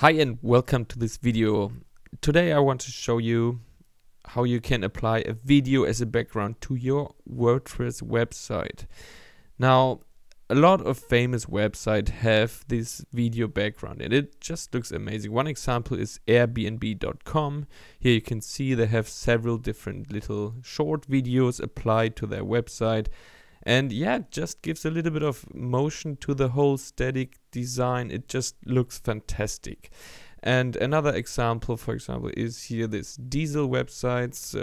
Hi and welcome to this video. Today I want to show you how you can apply a video as a background to your WordPress website. Now, a lot of famous websites have this video background and it just looks amazing. One example is Airbnb.com. Here you can see they have several different little short videos applied to their website. And yeah, it just gives a little bit of motion to the whole static design. It just looks fantastic. And another example, for example, is here this Diesel websites,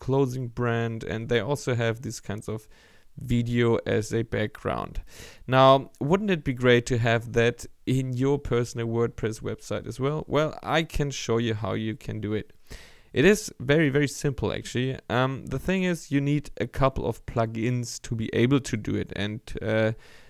clothing brand, and they also have these kinds of video as a background. Now, wouldn't it be great to have that in your personal WordPress website as well? Well, I can show you how you can do it. It is very, very simple actually. The thing is, you need a couple of plugins to be able to do it, and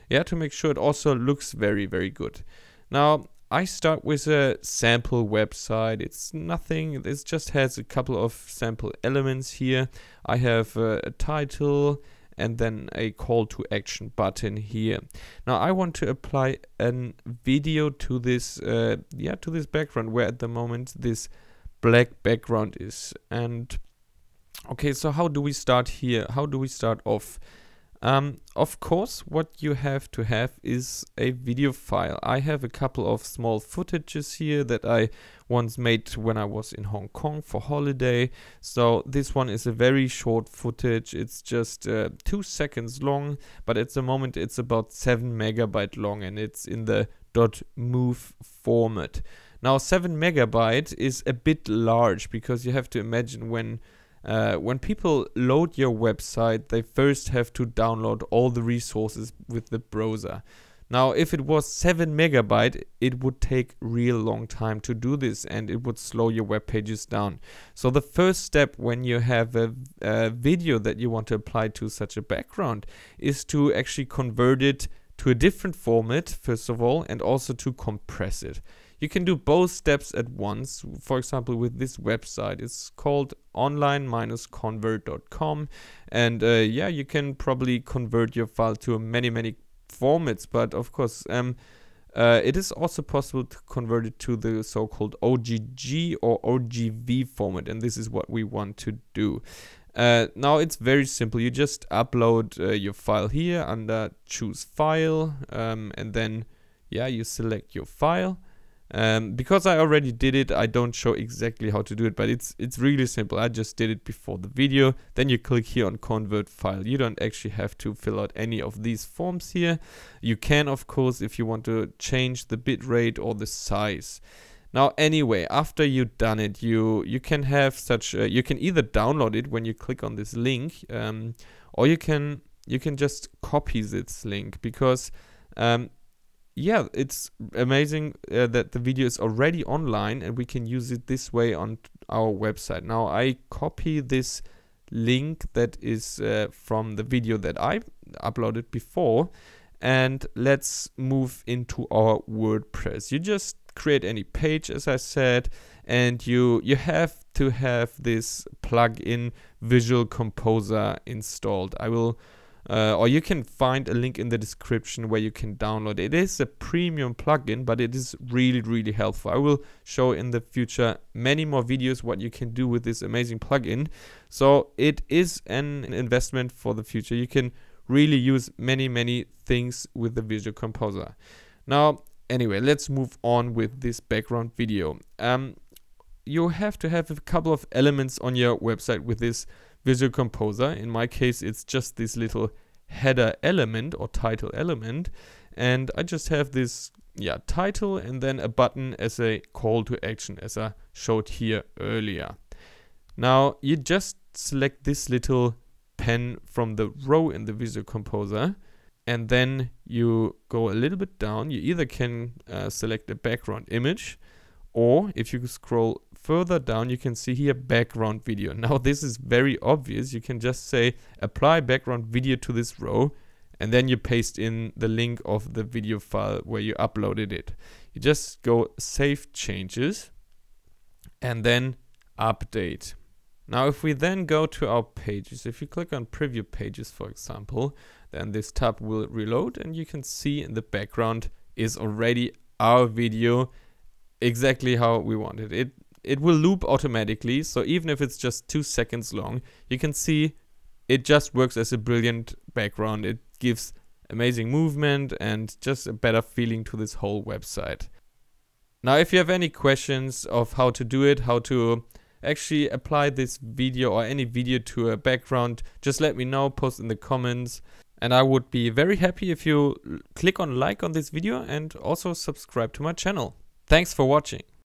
yeah, to make sure it also looks very, very good. Now, I start with a sample website. It's nothing, it just has a couple of sample elements here. I have a title and then a call to action button here. Now I want to apply a video to this, to this background where at the moment this black background is. And okay, so how do we start here? How do we start off? Of course, what you have to have is a video file. I have a couple of small footages here that I once made when I was in Hong Kong for holiday. So this one is a very short footage. It's just 2 seconds long, but at the moment it's about 7 MB long and it's in the .mov format. Now 7 MB is a bit large because you have to imagine when people load your website, they first have to download all the resources with the browser. Now if it was 7 MB, it would take real long time to do this and it would slow your web pages down. So the first step when you have a video that you want to apply to such a background is to actually convert it to a different format, first of all, and also to compress it. You can do both steps at once. For example, with this website, it's called online-convert.com, and yeah, you can probably convert your file to many formats, but of course it is also possible to convert it to the so-called OGG or OGV format, and this is what we want to do. Now it's very simple. You just upload your file here under choose file, and then yeah, you select your file. Because I already did it, I don't show exactly how to do it, but it's really simple. I just did it before the video. Then you click here on convert file. You don't actually have to fill out any of these forms here. You can, of course, if you want to change the bitrate or the size. Now, anyway, after you've done it, you can have such a, you can either download it when you click on this link, or you can just copy this link, because yeah, it's amazing that the video is already online and we can use it this way on our website. Now I copy this link that is from the video that I uploaded before, and let's move into our WordPress. You just create any page, as I said, and you have to have this plugin Visual Composer installed. I will or you can find a link in the description where you can download it. It is a premium plugin, but it is really, really helpful. I will show in the future many more videos what you can do with this amazing plugin. So it is an investment for the future. You can really use many things with the Visual Composer. Now, anyway, let's move on with this background video. You have to have a couple of elements on your website with this Visual Composer. In my case, it's just this little header element or title element, and I just have this title and then a button as a call to action, as I showed here earlier. Now you just select this little pen from the row in the Visual Composer, and then you go a little bit down. You either can select a background image, or if you scroll further down, you can see here background video. Now this is very obvious. You can just say apply background video to this row, and then you paste in the link of the video file where you uploaded it. You just go save changes and then update. Now if we then go to our pages, if you click on preview pages, for example, then this tab will reload and you can see in the background is already our video exactly how we want it. It will loop automatically, so even if it's just 2 seconds long, you can see it just works as a brilliant background. It gives amazing movement and just a better feeling to this whole website. Now, if you have any questions of how to do it, how to actually apply this video or any video to a background, just let me know, post in the comments. And I would be very happy if you click on like on this video and also subscribe to my channel. Thanks for watching.